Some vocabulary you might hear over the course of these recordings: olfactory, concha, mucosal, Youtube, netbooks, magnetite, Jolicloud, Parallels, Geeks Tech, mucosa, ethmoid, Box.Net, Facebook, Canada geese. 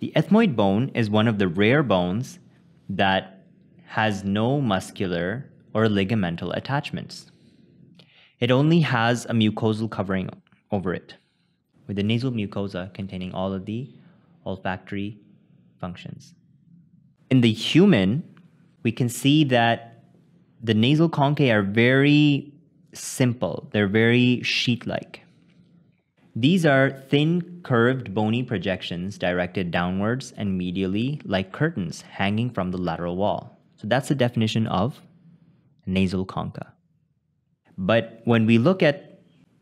The ethmoid bone is one of the rare bones that has no muscular or ligamental attachments. It only has a mucosal covering over it, with the nasal mucosa containing all of the olfactory functions. In the human, we can see that the nasal conchae are very simple. They're very sheet-like. These are thin, curved, bony projections directed downwards and medially like curtains hanging from the lateral wall. So that's the definition of nasal concha. But when we look at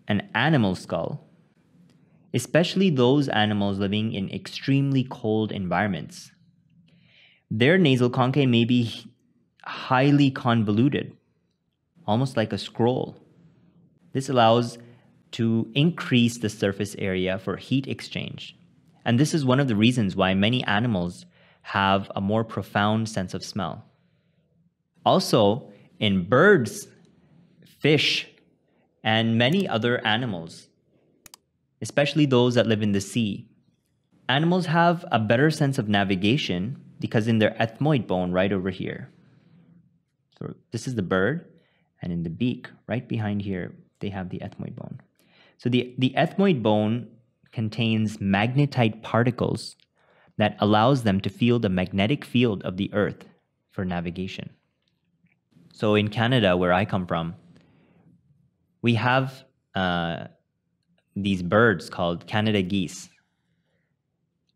an animal skull, especially those animals living in extremely cold environments, their nasal conchae may be highly convoluted, almost like a scroll. This allows to increase the surface area for heat exchange. And this is one of the reasons why many animals have a more profound sense of smell. Also, in birds, fish, and many other animals, especially those that live in the sea, animals have a better sense of navigation because in their ethmoid bone right over here. So this is the bird, and in the beak, right behind here, they have the ethmoid bone. So the ethmoid bone contains magnetite particles that allows them to feel the magnetic field of the earth for navigation. So in Canada, where I come from, we have these birds called Canada geese.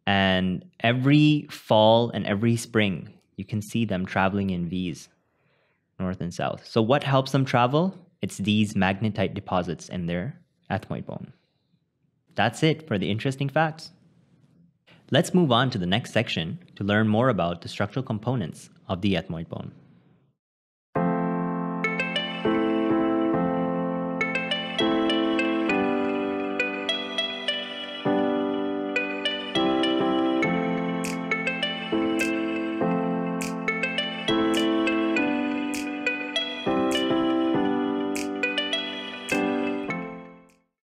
And every fall and every spring, you can see them traveling in V's, north and south. So what helps them travel? It's these magnetite deposits in their ethmoid bone. That's it for the interesting facts. Let's move on to the next section to learn more about the structural components of the ethmoid bone.